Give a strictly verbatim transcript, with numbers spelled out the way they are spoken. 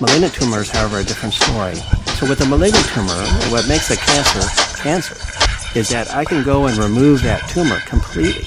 Malignant tumors, however, are a different story. So with a malignant tumor, what makes a cancer cancer is that I can go and remove that tumor completely.